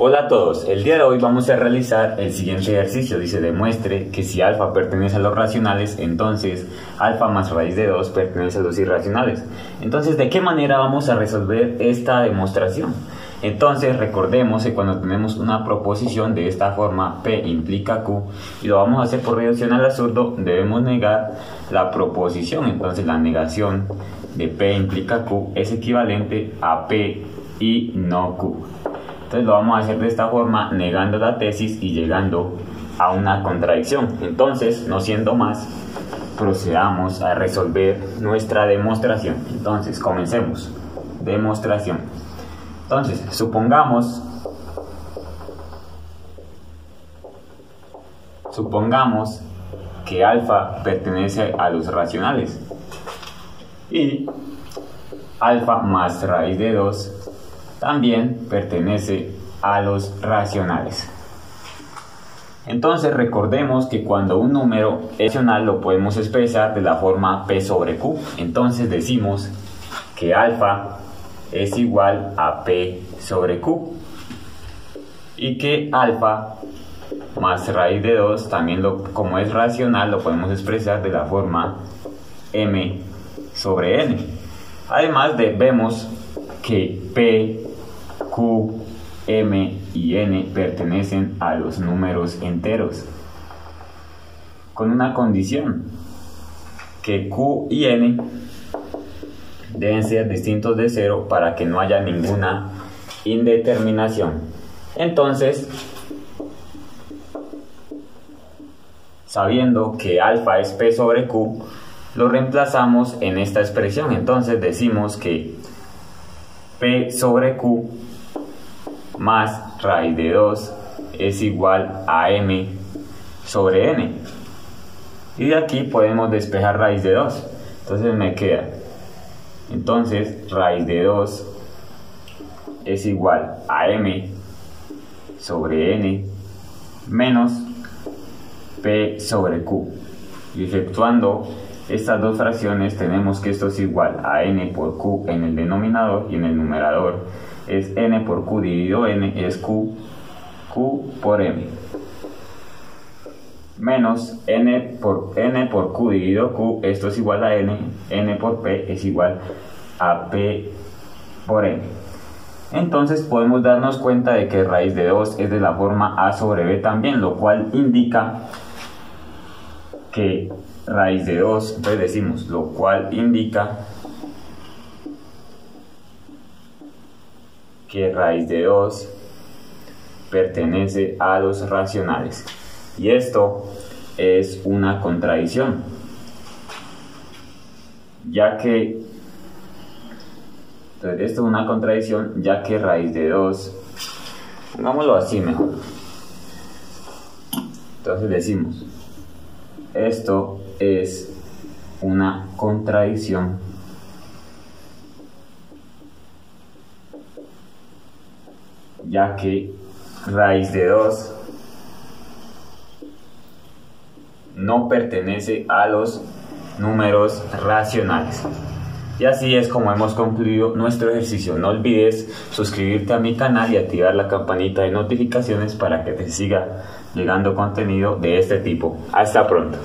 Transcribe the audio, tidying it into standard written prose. Hola a todos, el día de hoy vamos a realizar el siguiente ejercicio. Dice, demuestre que si alfa pertenece a los racionales, entonces alfa más raíz de 2 pertenece a los irracionales. Entonces, ¿de qué manera vamos a resolver esta demostración? Entonces, recordemos que cuando tenemos una proposición de esta forma, P implica Q, y lo vamos a hacer por reducción al absurdo, debemos negar la proposición. Entonces, la negación de P implica Q es equivalente a P y no Q. Entonces lo vamos a hacer de esta forma, negando la tesis y llegando a una contradicción. Entonces, no siendo más, procedamos a resolver nuestra demostración. Entonces, comencemos. Demostración. Entonces, supongamos que alfa pertenece a los racionales y alfa más raíz de 2 también pertenece a los racionales. Entonces recordemos que cuando un número es racional lo podemos expresar de la forma P sobre Q. Entonces decimos que alfa es igual a P sobre Q y que alfa más raíz de 2 también, como es racional, lo podemos expresar de la forma M sobre N. Además vemos que P, Q, M y N pertenecen a los números enteros, con una condición: que Q y N deben ser distintos de 0 para que no haya ninguna indeterminación. Entonces, sabiendo que alfa es P sobre Q, lo reemplazamos en esta expresión. Entonces decimos que P sobre Q más raíz de 2 es igual a M sobre N. Y de aquí podemos despejar raíz de 2. Entonces me queda. Entonces raíz de 2 es igual a M sobre N menos P sobre Q. Y efectuando estas dos fracciones tenemos que esto es igual a N por Q en el denominador, y en el numerador es N por Q dividido N, es Q, Q por M, menos N por Q dividido Q, esto es igual a N, N por P es igual a P por M. Entonces podemos darnos cuenta de que raíz de 2 es de la forma A sobre B también, lo cual indica que raíz de 2, entonces decimos, lo cual indica que raíz de 2 pertenece a los racionales. Y esto es una contradicción, ya que raíz de 2, pongámoslo así mejor. Entonces decimos, esto es una contradicción ya que raíz de 2 no pertenece a los números racionales. Y así es como hemos concluido nuestro ejercicio. No olvides suscribirte a mi canal y activar la campanita de notificaciones para que te siga llegando contenido de este tipo. Hasta pronto.